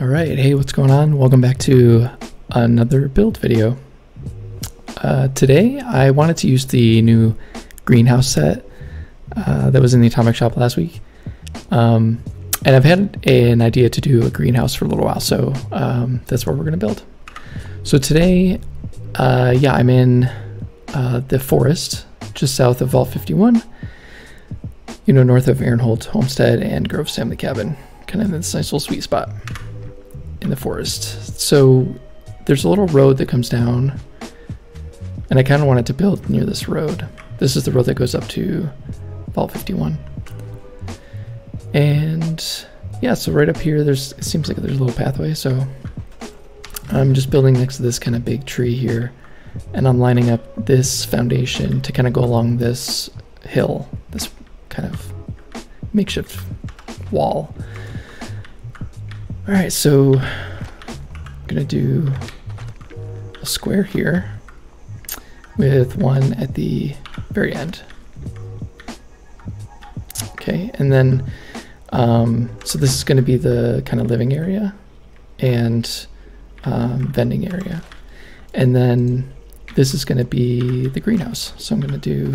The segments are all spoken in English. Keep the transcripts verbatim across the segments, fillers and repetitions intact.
All right, hey, what's going on? Welcome back to another build video. Uh, today, I wanted to use the new greenhouse set uh, that was in the Atomic Shop last week. Um, and I've had an idea to do a greenhouse for a little while, so um, that's what we're gonna build. So today, uh, yeah, I'm in uh, the forest just south of Vault fifty-one, you know, north of Ehrenhold Homestead and Grove family cabin, kind of in this nice little sweet spot in the forest. So there's a little road that comes down, and I kind of wanted to build near this road. This is the road that goes up to Vault fifty-one. And yeah, so right up here, there's, it seems like there's a little pathway. So I'm just building next to this kind of big tree here, and I'm lining up this foundation to kind of go along this hill, this kind of makeshift wall. All right, so I'm gonna do a square here with one at the very end. Okay, and then, um, so this is gonna be the kind of living area and um, vending area. And then this is gonna be the greenhouse. So I'm gonna do,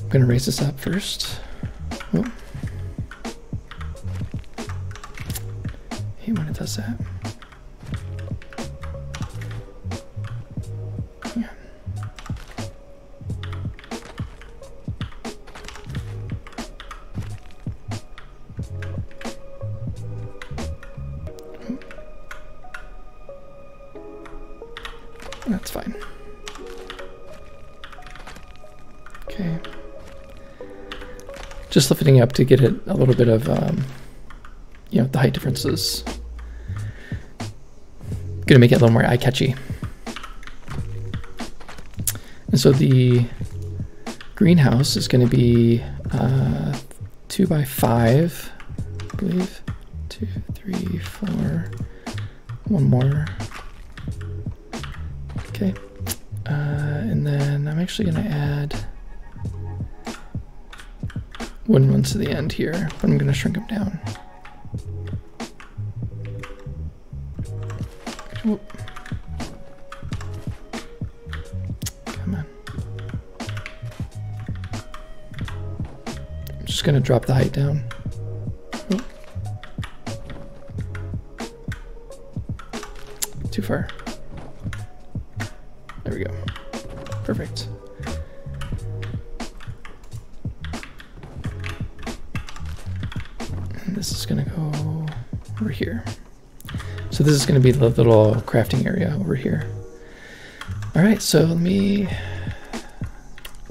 I'm gonna raise this up first. Oh. When it does that. Yeah. That's fine. Okay. Just lifting up to get it a little bit of, um, you know, the height differences. Gonna make it a little more eye-catchy. And so the greenhouse is gonna be uh, two by five, I believe. Two, three, four, one more. Okay, uh, and then I'm actually gonna add wooden ones to the end here, but I'm gonna shrink them down. Whoop. Come on. I'm just gonna drop the height down. Whoop. Too far. There we go. Perfect. And this is gonna go over here. So this is going to be the little crafting area over here. All right, so let me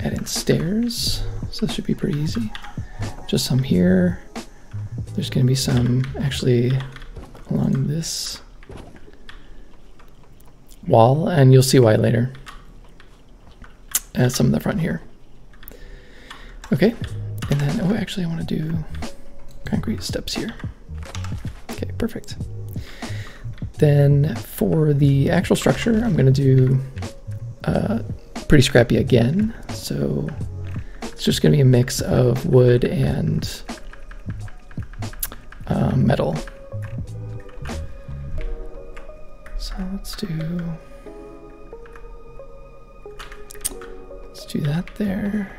add in stairs. So this should be pretty easy. Just some here. There's going to be some actually along this wall, and you'll see why later. Add some in the front here. Okay, and then, oh, actually I want to do concrete steps here. Okay, perfect. Then for the actual structure, I'm gonna do uh, pretty scrappy again. So it's just gonna be a mix of wood and uh, metal. So let's do, let's do that there.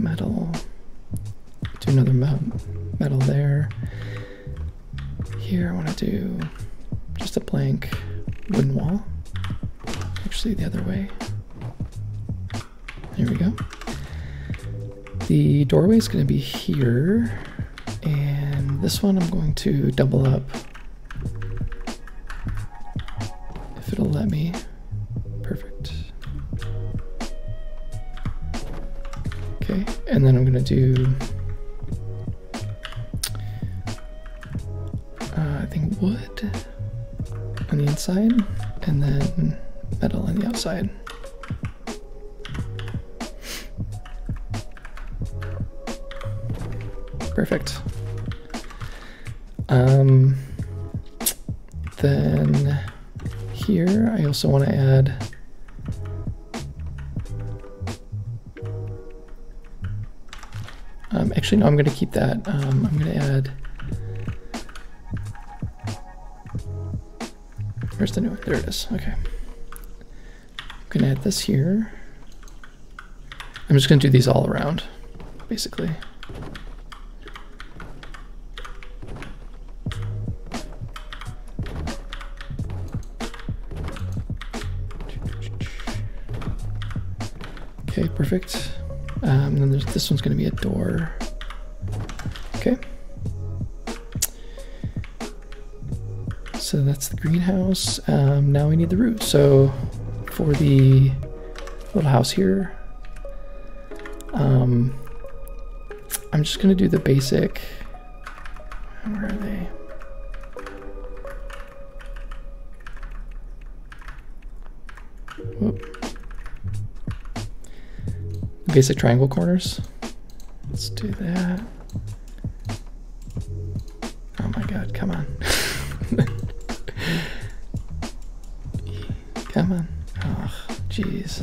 Metal, do another metal there. Here I want to do just a blank wooden wall, actually the other way. There we go. The doorway is going to be here, and this one I'm going to double up, if it'll let me. Perfect. Okay, and then I'm gonna do, uh, I think wood on the inside, and then metal on the outside. Perfect. Um, then here. I also want to add um, actually no, I'm going to keep that. um, I'm going to add, where's the new one? There it is. Okay, I'm going to add this here. I'm just going to do these all around basically. Okay, perfect. Um, and then there's, this one's going to be a door. Okay. So that's the greenhouse. Um, now we need the roof. So for the little house here, um, I'm just going to do the basic. Where are they? Whoop. Basic triangle corners. Let's do that. Oh my god, come on. Come on. Oh, jeez.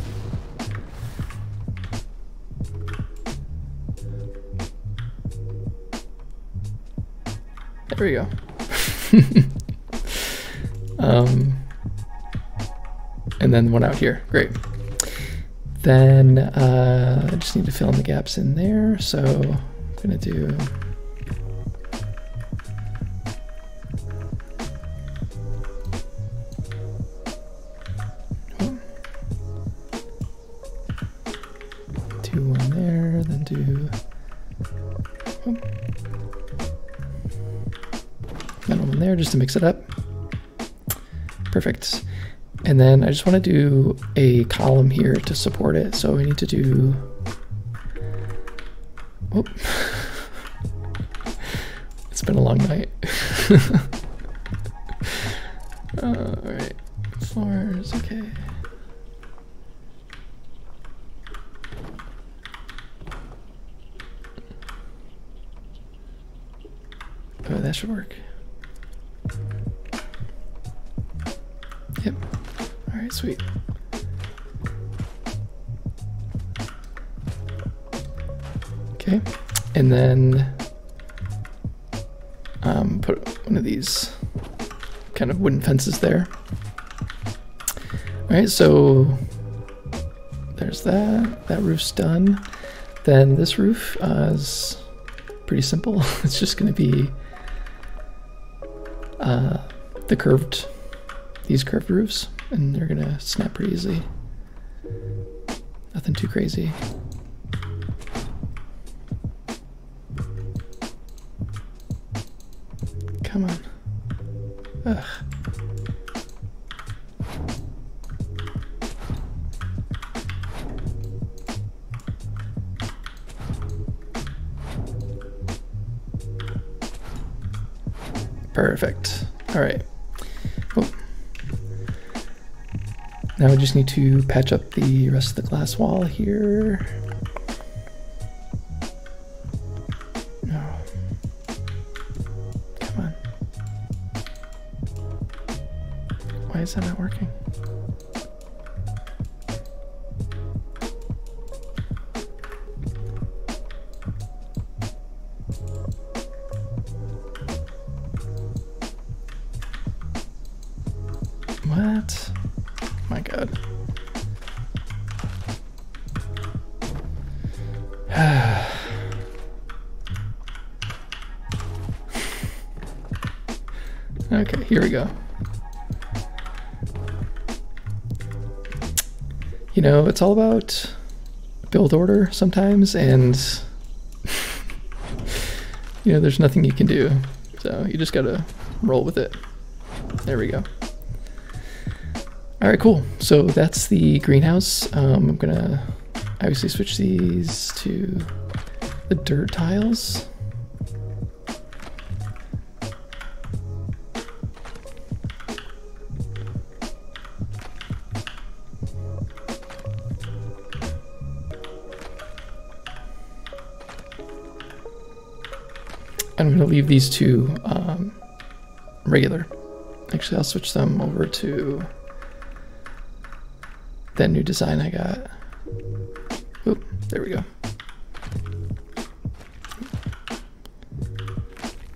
There we go. um, and then one out here. Great. Then uh, I just need to fill in the gaps in there. So I'm gonna do, oh. do one there, then do, oh. then one there just to mix it up. Perfect. And then I just want to do a column here to support it. So we need to do, whoop. It's been a long night. uh, all right, floors, okay. Oh, that should work. Yep. All right, sweet. Okay, and then um, put one of these kind of wooden fences there. All right, so there's that. That roof's done. Then this roof uh, is pretty simple. It's just going to be uh, the curved, these curved roofs. And they're gonna snap pretty easily. Nothing too crazy. Come on. Ugh. Perfect. All right. Now we just need to patch up the rest of the glass wall here. No. Come on. Why is that not working? What? My god. Okay, here we go. You know, it's all about build order sometimes, and you know, there's nothing you can do. So you just gotta roll with it. There we go. All right, cool. So that's the greenhouse. Um, I'm gonna obviously switch these to the dirt tiles. I'm gonna leave these two um, regular. Actually, I'll switch them over to that new design I got. Oop, there we go.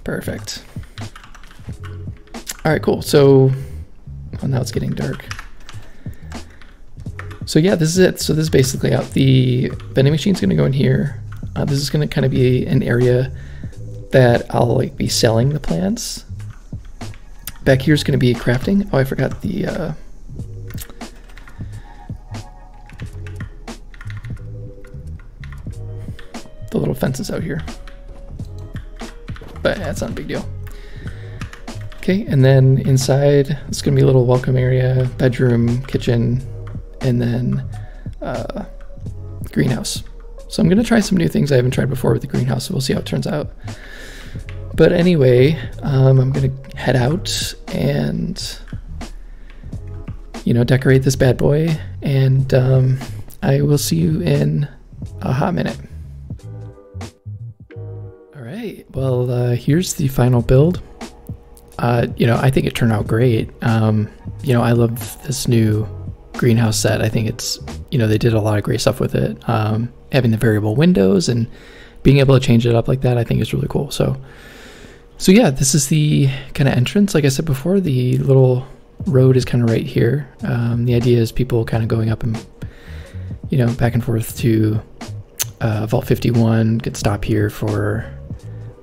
Perfect. All right, cool. So well, now it's getting dark. So yeah, this is it. So this is basically out. The vending machine's gonna go in here. Uh, this is gonna kind of be an area that I'll like be selling the plants. Back here's gonna be crafting. Oh, I forgot the, uh, the little fences out here. But that's not a big deal. Okay, and then inside, it's gonna be a little welcome area, bedroom, kitchen, and then uh, greenhouse. So I'm gonna try some new things I haven't tried before with the greenhouse, so we'll see how it turns out. But anyway, um, I'm gonna head out and, you know, decorate this bad boy, and um, I will see you in a hot minute. All right, well, uh, here's the final build. Uh, you know, I think it turned out great. Um, you know, I love this new greenhouse set. I think it's, you know, they did a lot of great stuff with it. Um, having the variable windows and being able to change it up like that, I think is really cool. So, so yeah, this is the kind of entrance. Like I said before, the little road is kind of right here. Um, the idea is people kind of going up and, you know, back and forth to uh, Vault fifty-one, could stop here for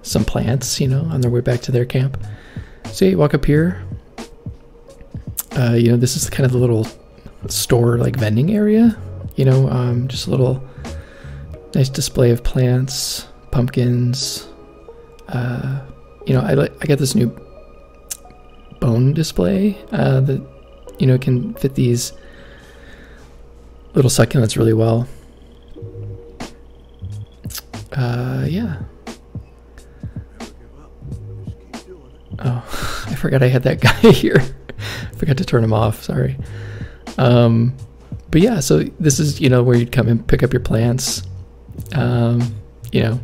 some plants, you know, on their way back to their camp. So yeah, you walk up here. Uh, you know, this is kind of the little store like vending area, you know, um, just a little nice display of plants, pumpkins. Uh, you know, I like I got this new bone display uh, that, you know, can fit these little succulents really well. Uh, yeah. Oh, I forgot I had that guy here. Forgot to turn him off. Sorry. Um, but yeah, so this is, you know, where you'd come and pick up your plants, um, you know,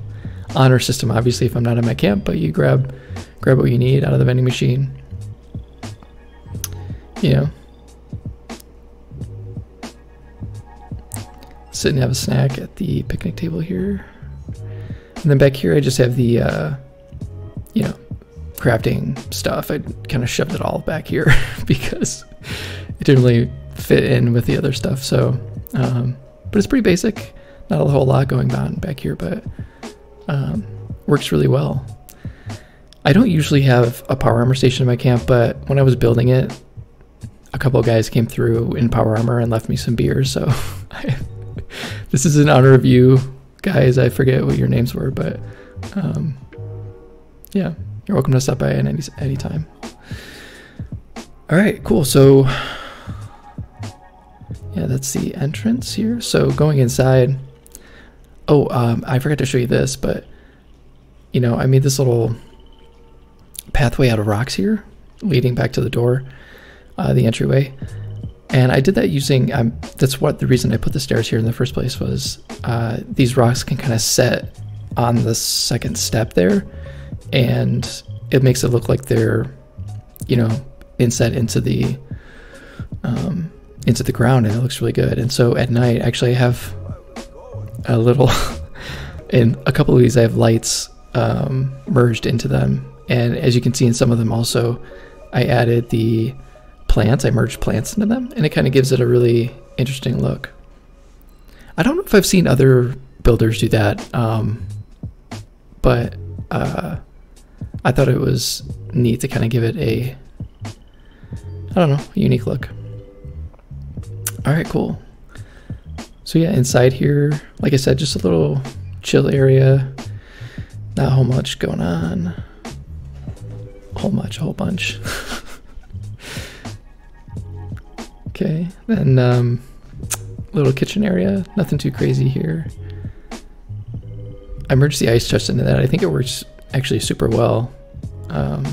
honor system, obviously, if I'm not in my camp, but you grab, grab what you need out of the vending machine, you know, sit and have a snack at the picnic table here. And then back here, I just have the, uh, you know, crafting stuff. I kind of shoved it all back here because it didn't really fit in with the other stuff. So, um, but it's pretty basic, not a whole lot going on back here, but, um, works really well. I don't usually have a power armor station in my camp, but when I was building it, a couple of guys came through in power armor and left me some beer. So I, this is in honor of you guys. I forget what your names were, but, um, yeah, you're welcome to stop by at any, any time. All right, cool. So yeah, that's the entrance here. So going inside, oh, um, I forgot to show you this, but, you know, I made this little pathway out of rocks here, leading back to the door, uh, the entryway. And I did that using, um, that's what the reason I put the stairs here in the first place was uh, these rocks can kind of set on the second step there, and it makes it look like they're, you know, inset into the, um, into the ground, and it looks really good. And so at night, actually I have a little, in a couple of these I have lights um, merged into them. And as you can see in some of them also, I added the plants, I merged plants into them, and it kind of gives it a really interesting look. I don't know if I've seen other builders do that, um, but uh, I thought it was neat to kind of give it a, I don't know, a unique look. All right, cool. So yeah, inside here, like I said, just a little chill area. Not a whole much going on. Whole much, whole bunch. Okay, then um, little kitchen area. Nothing too crazy here. I merged the ice chest into that. I think it works actually super well. Um,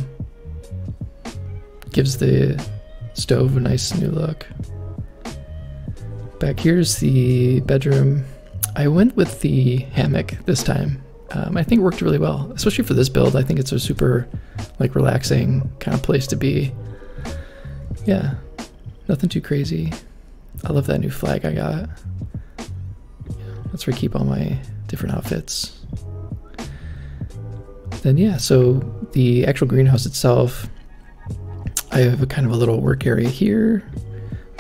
gives the stove a nice new look. Back here's the bedroom. I went with the hammock this time. Um, I think it worked really well, especially for this build. I think it's a super like relaxing kind of place to be. Yeah, nothing too crazy. I love that new flag I got. That's where I keep all my different outfits. Then yeah, so the actual greenhouse itself, I have a kind of a little work area here.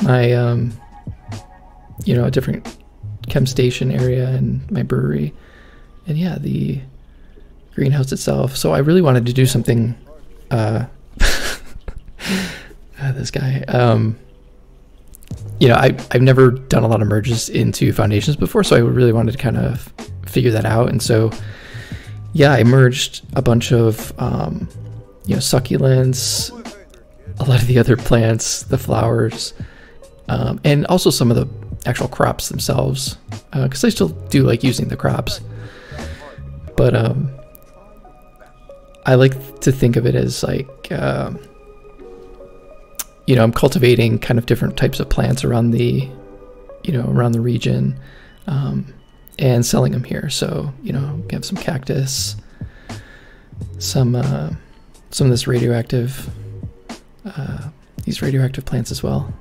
My, um, you know, a different chem station area and my brewery. And yeah, the greenhouse itself. So I really wanted to do something, uh, this guy, um, you know, I, I've never done a lot of merges into foundations before, so I really wanted to kind of figure that out. And so, yeah, I merged a bunch of, um, you know, succulents, a lot of the other plants, the flowers, um, and also some of the actual crops themselves, because uh, I still do like using the crops. But um, I like to think of it as like, uh, you know, I'm cultivating kind of different types of plants around the, you know, around the region, um, and selling them here. So, you know, we have some cactus, some, uh, some of this radioactive, uh, these radioactive plants as well.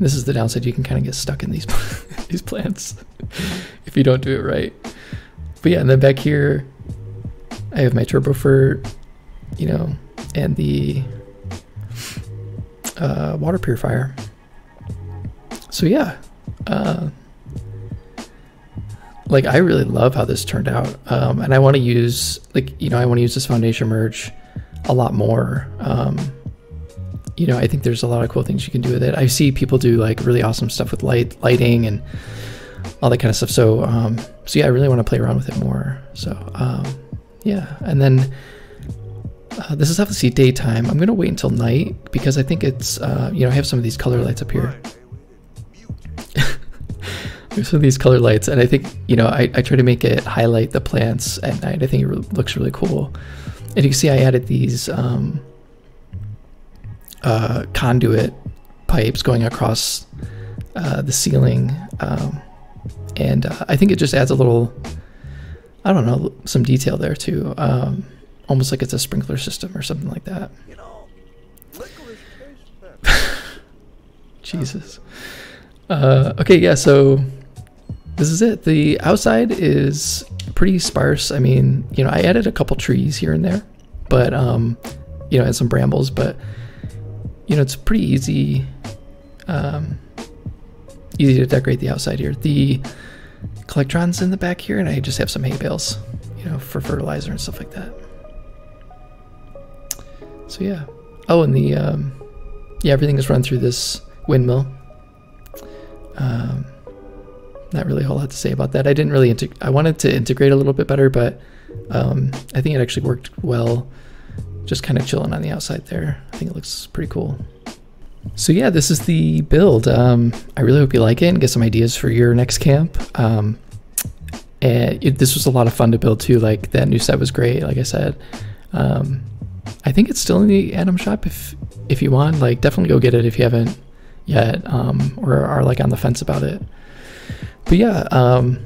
This is the downside. You can kind of get stuck in these, these plants if you don't do it right. But yeah, and then back here, I have my turbofert, you know, and the Uh, water purifier. So yeah, uh, like I really love how this turned out, um, and I want to use, like, you know, I want to use this foundation merge a lot more. Um, you know, I think there's a lot of cool things you can do with it. I see people do like really awesome stuff with light lighting and all that kind of stuff. So um, so yeah, I really want to play around with it more. So um, yeah, and then. Uh, this is obviously daytime. I'm going to wait until night because I think it's, uh, you know, I have some of these color lights up here. There's some of these color lights, and I think, you know, I, I try to make it highlight the plants at night. I think it really looks really cool. And you can see I added these um, uh, conduit pipes going across uh, the ceiling. Um, and uh, I think it just adds a little, I don't know, some detail there too. Um, Almost like it's a sprinkler system or something like that. You know, Jesus. Uh, okay, yeah, so this is it. The outside is pretty sparse. I mean, you know, I added a couple trees here and there, but, um, you know, and some brambles, but, you know, it's pretty easy, um, easy to decorate the outside here. The collectron's in the back here, and I just have some hay bales, you know, for fertilizer and stuff like that. So yeah. Oh, and the, um, yeah, everything is run through this windmill. Um, not really a whole lot to say about that. I didn't really, I wanted to integrate a little bit better, but um, I think it actually worked well. Just kind of chilling on the outside there. I think it looks pretty cool. So yeah, this is the build. Um, I really hope you like it and get some ideas for your next camp. Um, and it, this was a lot of fun to build too. Like that new set was great, like I said. Um, I think it's still in the Atom shop if if you want. Like, definitely go get it if you haven't yet, um, or are like on the fence about it. But yeah, um,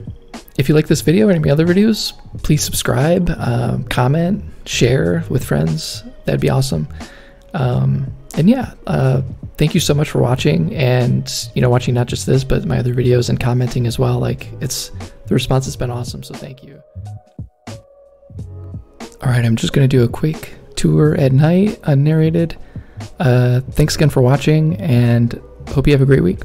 if you like this video or any other videos, please subscribe, um, comment, share with friends. That'd be awesome. Um, and yeah, uh, thank you so much for watching, and you know, watching not just this but my other videos and commenting as well. Like, it's the response has been awesome, so thank you. All right, I'm just gonna do a quick tour at night, unnarrated. Uh, thanks again for watching, and hope you have a great week.